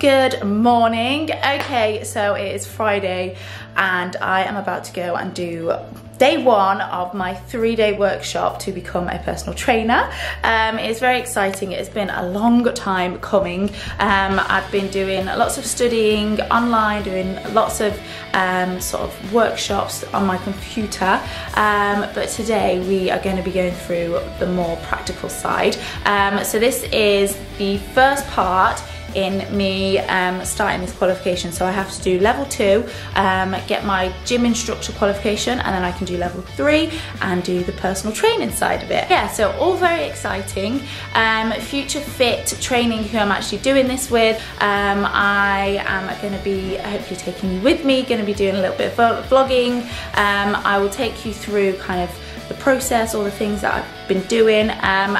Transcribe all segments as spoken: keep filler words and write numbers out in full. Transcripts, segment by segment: Good morning. Okay, so it is Friday and I am about to go and do day one of my three-day workshop to become a personal trainer. Um, it's very exciting. It's been a long time coming. Um, I've been doing lots of studying online, doing lots of um, sort of workshops on my computer, um, but today we are going to be going through the more practical side. Um, so this is the first part in me um, starting this qualification. So I have to do level two, um, get my gym instructor qualification, and then I can do level three and do the personal training side of it. Yeah, so all very exciting. Um, Future Fit Training, who I'm actually doing this with, um, I am going to be hopefully taking you with me, going to be doing a little bit of vlogging. Um, I will take you through kind of the process, all the things that I've been doing, um,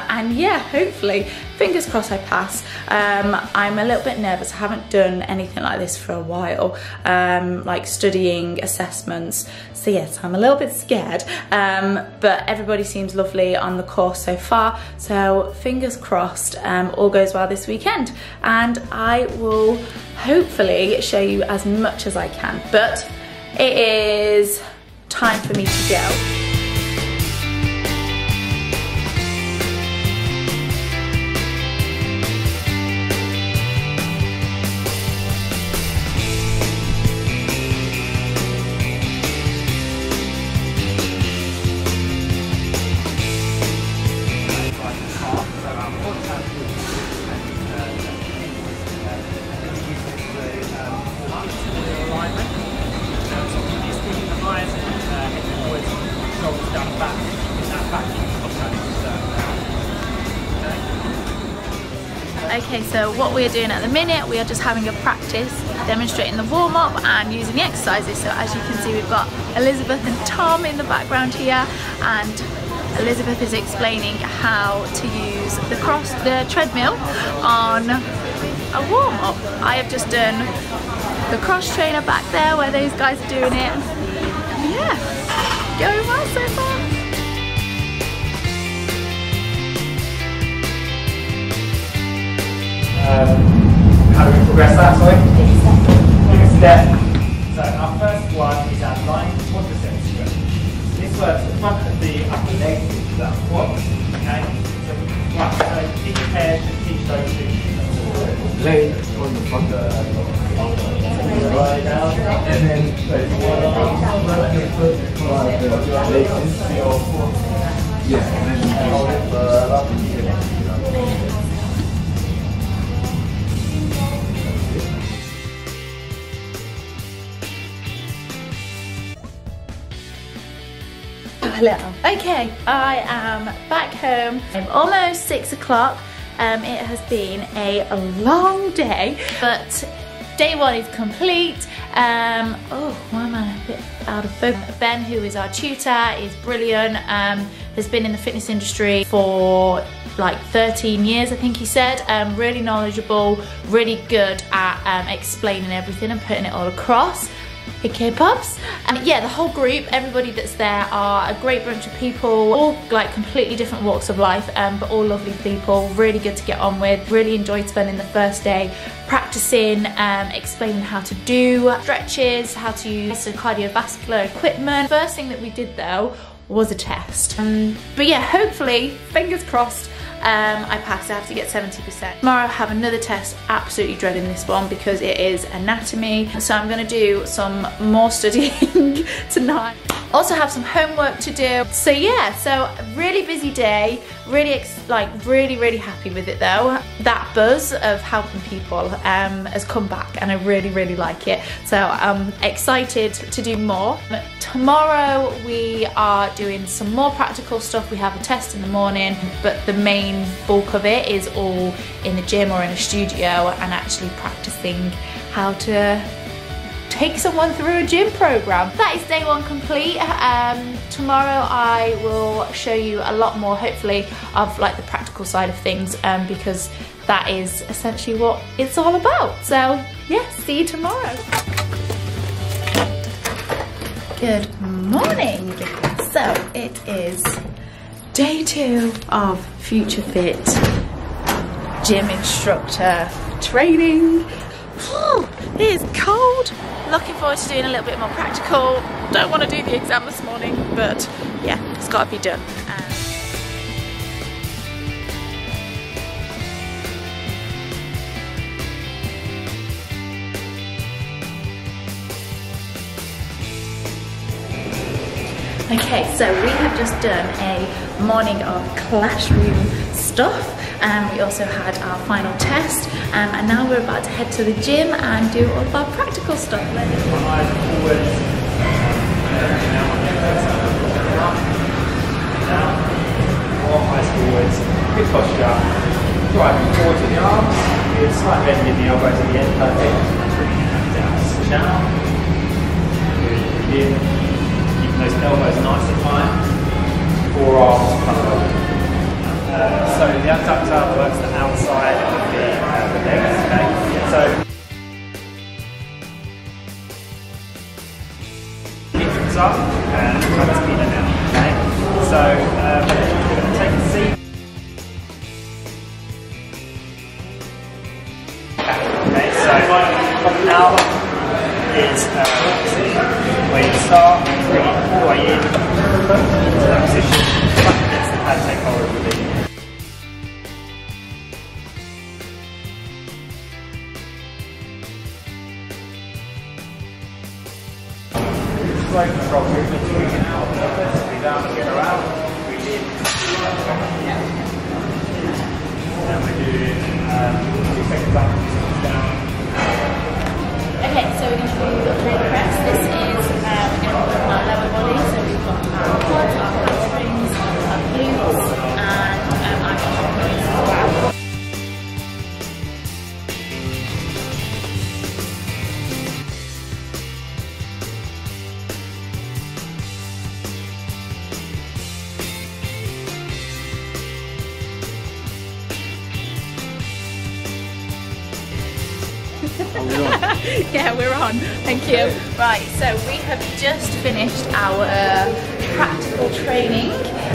and yeah, hopefully, fingers crossed I pass. Um, I'm a little bit nervous. I haven't done anything like this for a while, um, like studying assessments, so yes, I'm a little bit scared, um, but everybody seems lovely on the course so far, so fingers crossed um, all goes well this weekend, and I will hopefully show you as much as I can, but it is time for me to go. Okay, so what we are doing at the minute, we are just having a practice, demonstrating the warm-up and using the exercises. So as you can see, we've got Elizabeth and Tom in the background here, and Elizabeth is explaining how to use the cross the treadmill on a warm-up. I have just done the cross trainer back there where those guys are doing it. Yeah, going well so far. Um, how do we progress that, sorry? Big step. Big step. So our first one is our lying quadriceps stretch. So this works the front of the upper leg into that quad. Okay? So right, so each pair should teach those two. Leg on the front. Right now. And then one arm. Right, leg into your quad. Yeah, and then hold it further up and keep it up. Hello. Okay, I am back home. I'm almost six o'clock. Um, it has been a long day, but day one is complete. Um, oh, why am I a bit out of focus? Ben, who is our tutor, is brilliant. Um, has been in the fitness industry for like thirteen years, I think he said. Um, really knowledgeable, really good at um, explaining everything and putting it all across. K Pops. And yeah, the whole group, everybody that's there are a great bunch of people, all like completely different walks of life, um, but all lovely people, really good to get on with. Really enjoyed spending the first day practicing, um, explaining how to do stretches, how to use the cardiovascular equipment. First thing that we did though was a test. Um, but yeah, hopefully, fingers crossed, Um, I passed. I have to get seventy percent. Tomorrow I have another test, absolutely dreading this one because it is anatomy. So I'm going to do some more studying tonight. Also have some homework to do. So yeah, so really busy day, really ex like really really happy with it though. That buzz of helping people um, has come back and I really really like it. So I'm excited to do more. But tomorrow we are doing some more practical stuff. We have a test in the morning, but the main bulk of it is all in the gym or in a studio and actually practicing how to take someone through a gym program. That is day one complete. Um, tomorrow I will show you a lot more, hopefully, of like the practical side of things, um, because that is essentially what it's all about. So yeah, see you tomorrow. Good morning. So it is day two of Future Fit gym instructor training. Looking forward to doing a little bit more practical. Don't want to do the exam this morning, but yeah, it's got to be done. And okay, so we have just done a morning of classroom stuff, and um, we also had our final test, um, and now we're about to head to the gym and do all of our practical stuff. Good posture, driving forward to the arms, good slight bend in the elbow to the end, perfect. Down, switch out, good, breathe in. Those elbows nice and high, forearms parallel. Uh, so the abductor works the outside of the, uh, the legs. Okay? So keep hips up and try to speed it out. Okay? So um, we're going to take a seat. Okay, so now is uh, where you start. All the way in, into that position, that's the pad take hold of the knee. Slow control movement, we can out, breathe out, get her out, breathe in. And we do um, two seconds up, two seconds down. Okay, so we're going to do the leg press. This is um, our lower body, so we've got our quads, our hamstrings, our glutes, and um, our shoulders as well. Yeah, we're on. Thank you. Right, so we have just finished our practical training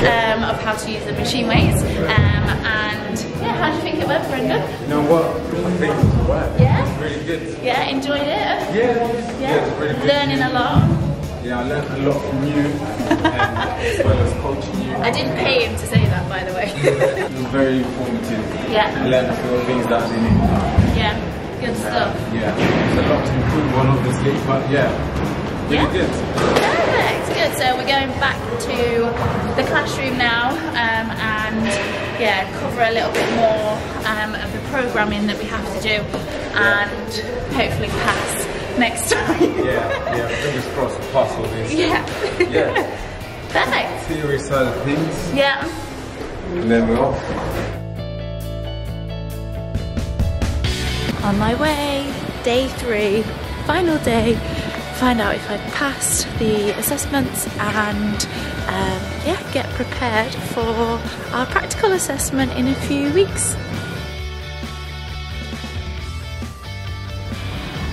um, of how to use the machine weights. Um, and yeah, how do you think it went, Brendan? You know what? I think it went. Yeah. Really good. Yeah, enjoyed it. Yeah. Yeah. Yeah, it's really good. Learning a lot. Yeah, I learned a lot from you, and as well as coaching you. I didn't pay him to say that, by the way. It was very informative. Yeah. I learned a lot of things that I didn't know. Yeah. Good stuff. Yeah, there's a lot to improve on obviously, but yeah, really yeah. Good. Perfect, good. So we're going back to the classroom now um, and yeah, cover a little bit more um, of the programming that we have to do and hopefully pass next time. Yeah, yeah, fingers crossed pass all this. Yeah. Yeah. Perfect. Theory side of things. Yeah. And then we're off. On my way, day three, final day, find out if I've passed the assessments and um, yeah, get prepared for our practical assessment in a few weeks.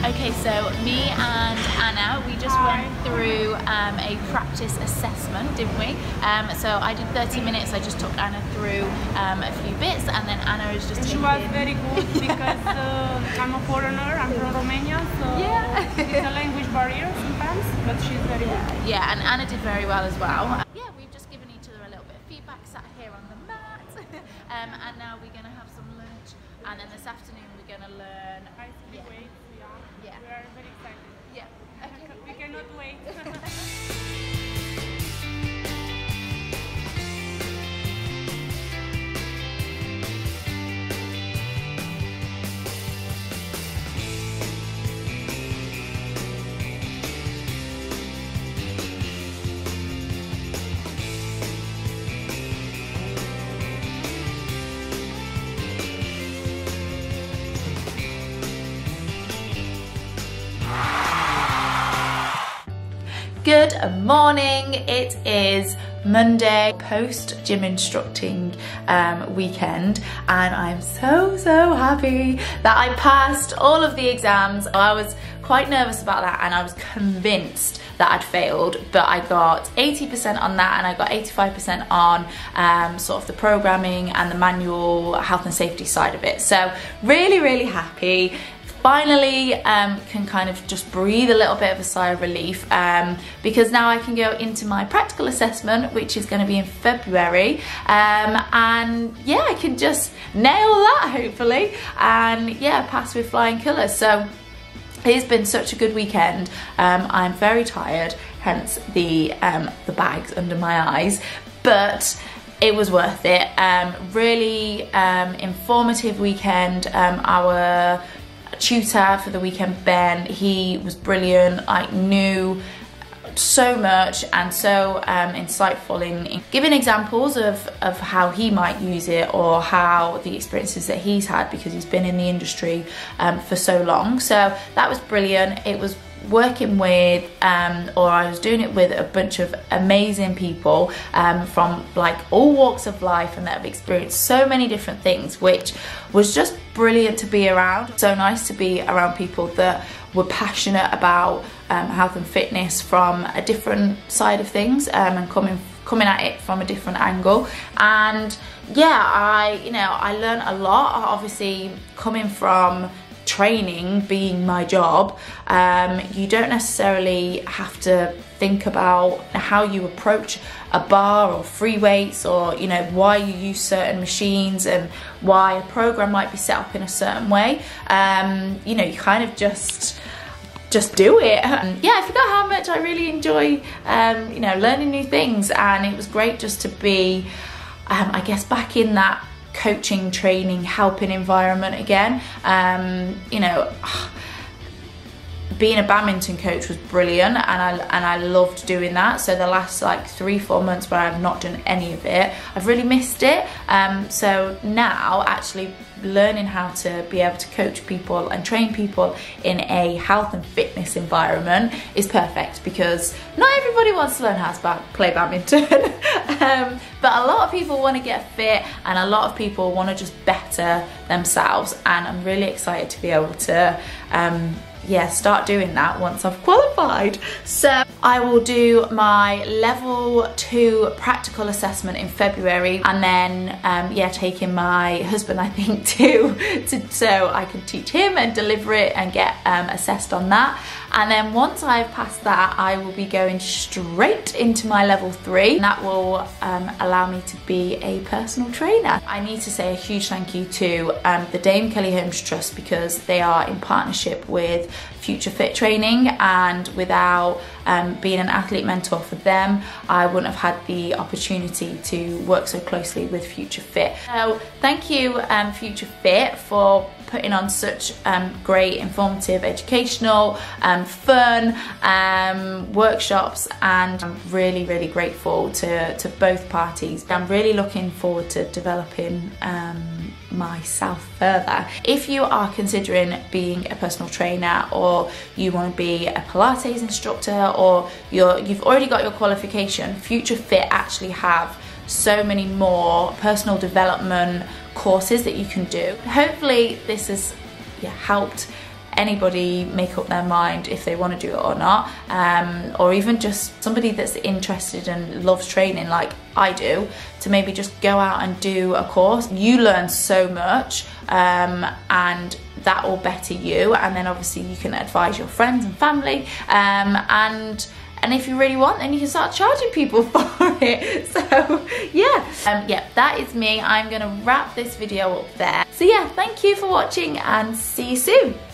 Okay, so me and Anna, we just Hi. went through um, a practice assessment, didn't we? Um, so I did thirty minutes, I just took Anna through um, a few bits, and then Anna is just... She was in. Very good because uh, I'm a foreigner, I'm from Romania, so yeah. It's a language barrier sometimes, but she's very good. Yeah, and Anna did very well as well. Yeah, we've just given each other a little bit of feedback, sat here on the mat, um, and now we're going to have some lunch, and then this afternoon we're going to learn... Yeah. Yeah. We are very excited. Yeah. Okay. We cannot wait. Good morning, it is Monday, post gym instructing um, weekend, and I'm so so happy that I passed all of the exams. I was quite nervous about that and I was convinced that I'd failed, but I got eighty percent on that and I got eighty-five percent on um, sort of the programming and the manual health and safety side of it. So really really happy. finally um, can kind of just breathe a little bit of a sigh of relief, um, because now I can go into my practical assessment, which is going to be in February, um, and yeah, I can just nail that hopefully, and yeah, pass with flying colours. So it's been such a good weekend. um, I'm very tired, hence the, um, the bags under my eyes, but it was worth it. Um, really um, informative weekend. Um, our tutor for the weekend, Ben, he was brilliant. I knew so much and so um, insightful in, in giving examples of, of how he might use it, or how the experiences that he's had, because he's been in the industry um, for so long. So that was brilliant. It was working with um, or I was doing it with a bunch of amazing people um, from like all walks of life, and that have experienced so many different things, which was just brilliant to be around. So nice to be around people that were passionate about um, health and fitness from a different side of things, um, and coming coming at it from a different angle. And yeah, I you know I learned a lot, obviously coming from training being my job. Um, you don't necessarily have to think about how you approach a bar or free weights, or you know why you use certain machines and why a program might be set up in a certain way. Um, you know, you kind of just just do it. And yeah, I forgot how much I really enjoy um, you know learning new things, and it was great just to be, um, I guess, back in that coaching, training, helping environment again. Um, you know, being a badminton coach was brilliant, and I and I loved doing that. So the last like three, four months where I've not done any of it, I've really missed it. Um, so now actually learning how to be able to coach people and train people in a health and fitness environment is perfect, because not everybody wants to learn how to play badminton. um, but a lot of people want to get fit, and a lot of people want to just better themselves, and I'm really excited to be able to um, yeah, start doing that once I've qualified. So I will do my level two practical assessment in February, and then um, yeah, taking my husband, I think, too, to, so I can teach him and deliver it and get um, assessed on that. And then once I've passed that, I will be going straight into my level three, and that will um, allow me to be a personal trainer. I need to say a huge thank you to um, the Dame Kelly Holmes Trust, because they are in partnership with Future Fit training, and without um, being an athlete mentor for them, I wouldn't have had the opportunity to work so closely with Future Fit. So thank you um, Future Fit for putting on such um, great, informative, educational, um, fun um, workshops, and I'm really, really grateful to, to both parties. I'm really looking forward to developing um, myself further. If you are considering being a personal trainer, or you want to be a Pilates instructor, or you're, you've already got your qualification, Future Fit actually have so many more personal development courses that you can do. Hopefully this has yeah, helped anybody make up their mind if they want to do it or not, um, or even just somebody that's interested and loves training like I do, to maybe just go out and do a course. You learn so much, um, and that will better you, and then obviously you can advise your friends and family, um, and And if you really want, then you can start charging people for it. So yeah, um, yeah, that is me. I'm gonna wrap this video up there. So yeah, thank you for watching, and see you soon.